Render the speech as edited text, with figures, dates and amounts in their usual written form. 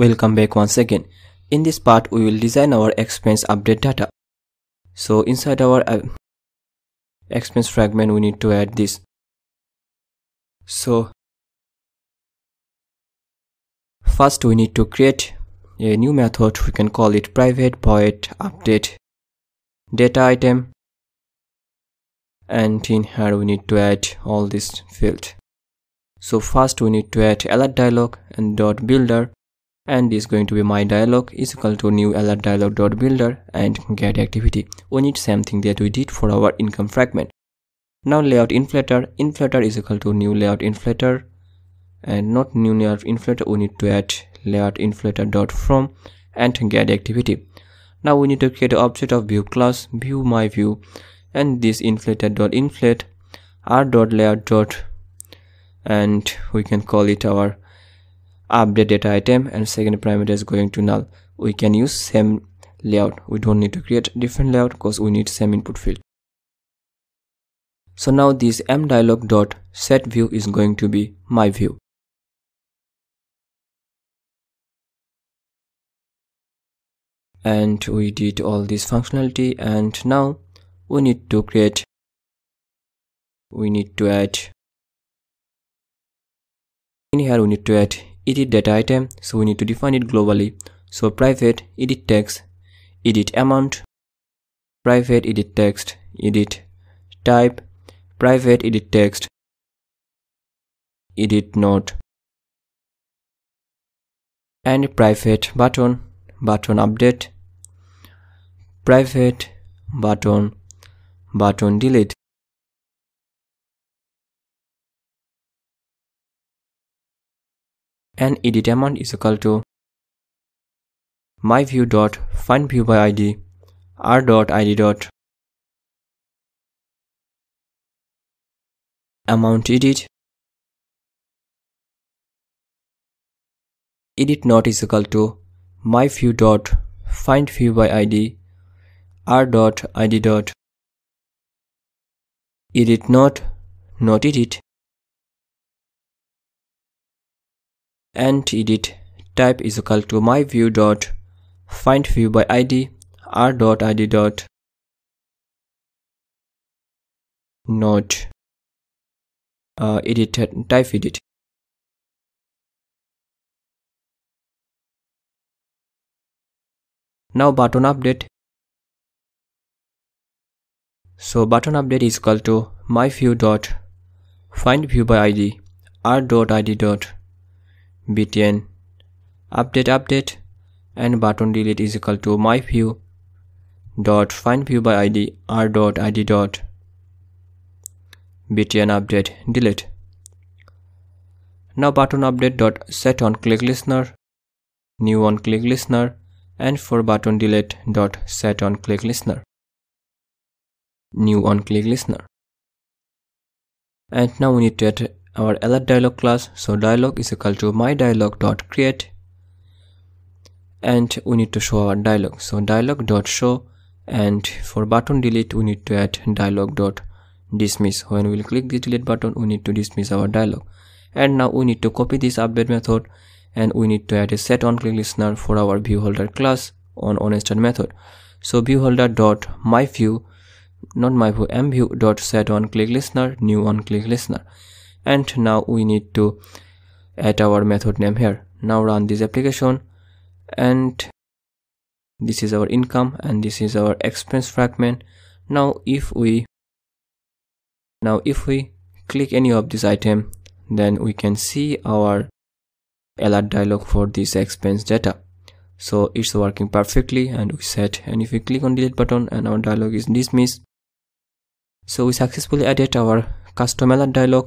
Welcome back once again. In this part we will design our expense update data. So inside our expense fragment we need to add this. So first we need to create a new method. We can call it private void update data item, and in here we need to add all this field. So first we need to add alert dialog and dot builder, and is going to be my dialog is equal to new alert dialog dot builder and get activity. We need something that we did for our income fragment. Now layout inflator, inflator is equal to new layout inflator, and not new layout inflator, we need to add layout inflator dot from and get activity. Now we need to create an object of view class view my view, and this inflator dot inflate r dot layout dot, and we can call it our update data item, and second parameter is going to null. We can use same layout, we don't need to create different layout because we need same input field. So now this m dialog dot set view is going to be my view. And we did all this functionality, and now we need to add in here we need to add edit data item, so we need to define it globally. So private edit text, edit amount, private edit text, edit type, private edit text, edit node, and private button, button update, private button, button delete. And edit amount is equal to my view dot find view by id r dot id dot amount edit. Edit node is equal to my view dot find view by id r dot id dot edit node not edit. And edit type is equal to my view dot find view by id r dot id dot not edit type edit. Now button update, so button update is equal to my view dot find view by id r dot id dot btn update update, and button delete is equal to my view dot find view by id r dot id dot btn update delete. Now button update dot set on click listener, new on click listener, and for button delete dot set on click listener, new on click listener. And now we need to add our alert dialog class, so dialog is equal to my dialog dot create, and we need to show our dialog, so dialog dot show, and for button delete we need to add dialog dot dismiss. When we will click the delete button we need to dismiss our dialog. And now we need to copy this update method, and we need to add a set on click listener for our view holder class on onStart method. So view holder dot my view, not my view, m view dot set on click listener, new on click listener. And now we need to add our method name here. Now run this application, and this is our income and this is our expense fragment. Now if we click any of this item, then we can see our alert dialog for this expense data. So it's working perfectly, and we set, and if we click on delete button and our dialog is dismissed. So we successfully added our custom alert dialog